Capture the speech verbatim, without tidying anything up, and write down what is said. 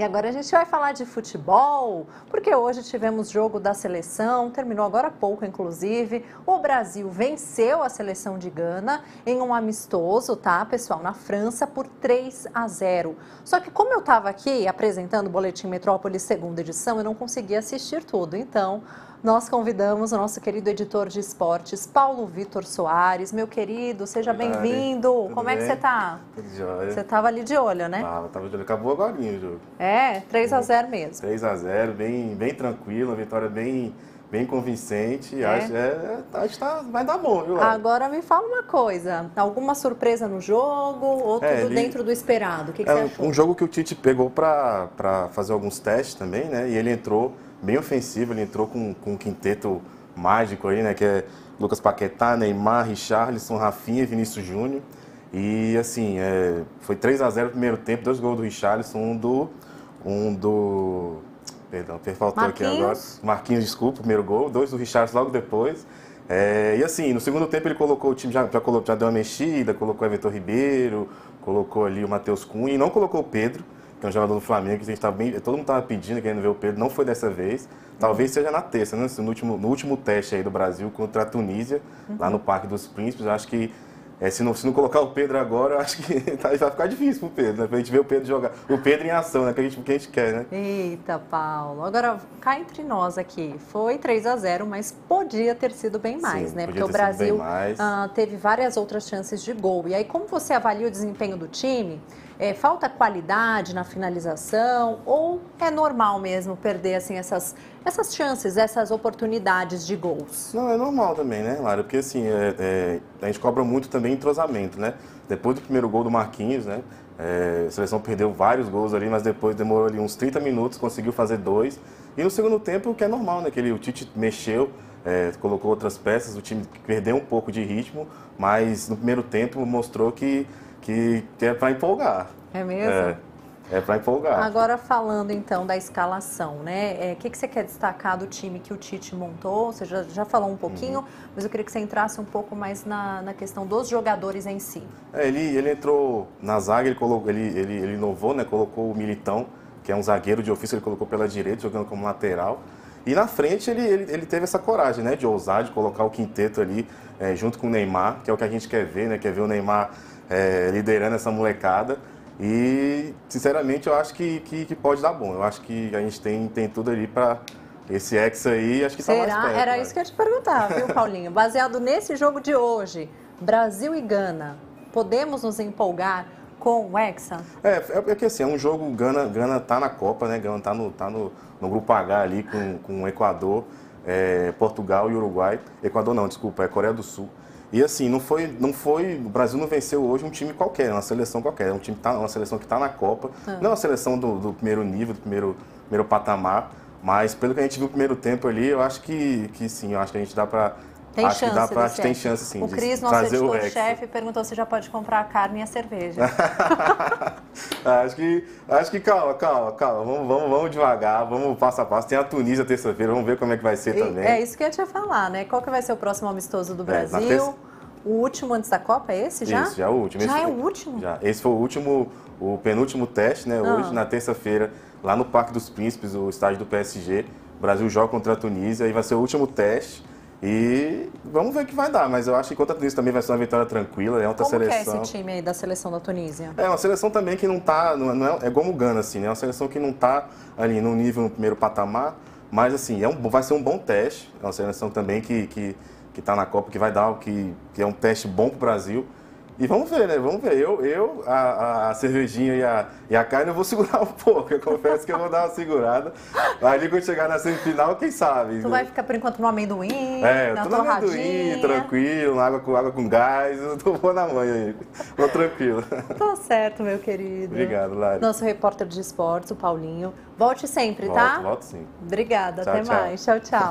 E agora a gente vai falar de futebol, porque hoje tivemos jogo da seleção, terminou agora há pouco, inclusive. O Brasil venceu a seleção de Gana em um amistoso, tá, pessoal, na França, por três a zero. Só que como eu estava aqui apresentando o Boletim Metrópoles segunda edição, eu não consegui assistir tudo, então... Nós convidamos o nosso querido editor de esportes, Paulo Vitor Soares. Meu querido, seja bem-vindo. Como bem? é que você tá? Tudo jóia. Você tava ali de olho, né? Tava, tava de olho. Acabou agora o jogo. É, três a zero mesmo. três a zero, bem, bem tranquilo, uma vitória bem, bem convincente. É. Acho, é, acho que tá, vai dar bom, viu? Agora me fala uma coisa, alguma surpresa no jogo ou tudo é, ele, dentro do esperado? O que, que é, você achou? Um jogo que o Tite pegou para para fazer alguns testes também, né? E ele entrou... bem ofensivo, ele entrou com, com um quinteto mágico aí, né, que é Lucas Paquetá, Neymar, Richarlison, Rafinha e Vinícius Júnior. E assim, é, foi três a zero no primeiro tempo, dois gols do Richarlison, um do... Um do perdão, faltou aqui agora. Marquinhos, desculpa, primeiro gol, dois do Richarlison logo depois. É, e assim, no segundo tempo ele colocou o time, já, já, colocou, já deu uma mexida, colocou o Aventor Ribeiro, colocou ali o Matheus Cunha e não colocou o Pedro, que é um jogador do Flamengo, que a gente tava bem, todo mundo estava pedindo, querendo ver o Pedro, não foi dessa vez. Talvez uhum. seja na terça, né? no, último, no último teste aí do Brasil contra a Tunísia, uhum. lá no Parque dos Príncipes. Acho que é, se, não, se não colocar o Pedro agora, acho que vai ficar difícil para o Pedro, né? Para a gente ver o Pedro jogar. O Pedro em ação, né? que, a gente, que a gente quer, né? Eita, Paulo. Agora, cá entre nós aqui, foi três a zero, mas podia ter sido bem mais, Sim, né? Porque o Brasil uh, teve várias outras chances de gol. E aí, como você avalia o desempenho do time? É, falta qualidade na finalização ou é normal mesmo perder assim, essas, essas chances, essas oportunidades de gols? Não, é normal também, né, Lara? Porque assim, é, é, a gente cobra muito também entrosamento, né? Depois do primeiro gol do Marquinhos, né? É, a seleção perdeu vários gols ali, mas depois demorou ali uns trinta minutos, conseguiu fazer dois. E no segundo tempo, o que é normal, né? Que ele, o Tite mexeu, é, colocou outras peças, o time perdeu um pouco de ritmo, mas no primeiro tempo mostrou que Que, que é para empolgar. É mesmo? É, é para empolgar. Agora falando então da escalação, né? O é, que, que você quer destacar do time que o Tite montou? Você já, já falou um pouquinho, uhum. mas eu queria que você entrasse um pouco mais na, na questão dos jogadores em si. É, ele, ele entrou na zaga, ele, colocou, ele, ele, ele inovou, né? Colocou o Militão, que é um zagueiro de ofício, ele colocou pela direita, jogando como lateral. E na frente ele, ele, ele teve essa coragem, né? De ousar, de colocar o quinteto ali é, junto com o Neymar, que é o que a gente quer ver, né? Quer ver o Neymar... É, liderando essa molecada e, sinceramente, eu acho que, que, que pode dar bom. Eu acho que a gente tem, tem tudo ali para esse Hexa aí, acho que está mais perto. Será? Era isso que eu ia te perguntar, viu, Paulinho? Baseado nesse jogo de hoje, Brasil e Gana, podemos nos empolgar com o Hexa? É, é, é que assim, é um jogo, Gana, Gana tá na Copa, né? Gana tá no, tá no, no grupo H ali com, com o Equador, é, Portugal e Uruguai. Equador não, desculpa, é Coreia do Sul. E assim, não foi, não foi, o Brasil não venceu hoje um time qualquer, uma seleção qualquer, é um time que tá, uma seleção que está na Copa, ah. não é uma seleção do, do primeiro nível, do primeiro, primeiro patamar, mas pelo que a gente viu no primeiro tempo ali, eu acho que, que sim, eu acho que a gente dá para... Tem acho chance, que dá pra, acho que tem chance sim. O Cris, nosso editor-chefe, perguntou se já pode comprar a carne e a cerveja. acho que, acho que calma, calma, calma. Vamos, vamos, vamos devagar, vamos passo a passo. Tem a Tunísia terça-feira, vamos ver como é que vai ser e, também. É isso que eu ia te falar, né? Qual que vai ser o próximo amistoso do Brasil? É, terça... O último antes da Copa é esse já? Isso, já é o último. Já esse, é o último? Já. Esse foi o último, o penúltimo teste, né? Ah. Hoje, na terça-feira, lá no Parque dos Príncipes, o estádio do P S G. O Brasil joga contra a Tunísia e vai ser o último teste. E vamos ver o que vai dar, mas eu acho que contra a Tunísia também vai ser uma vitória tranquila, é outra como seleção. Como que é esse time aí da seleção da Tunísia? É uma seleção também que não tá, não é, é como o Gana, assim, né? É uma seleção que não tá ali no nível, no primeiro patamar, mas assim, é um, vai ser um bom teste, é uma seleção também que, que, que tá na Copa, que vai dar, que, que é um teste bom pro Brasil. E vamos ver, né? Vamos ver. Eu, eu a, a cervejinha e a, e a carne, eu vou segurar um pouco. Eu confesso que eu vou dar uma segurada. Ali, quando chegar na semifinal, quem sabe? Tu vai ficar, por enquanto, no amendoim, é, na eu tô no amendoim, tranquilo, na água com, água com gás. Eu tô bom na manhã aí. Tô tranquilo. Tá certo, meu querido. Obrigado, Lari. Nosso repórter de esportes, o Paulinho. Volte sempre, volto, tá? Volte sim. Obrigada. Tchau, até tchau. mais. Tchau, tchau.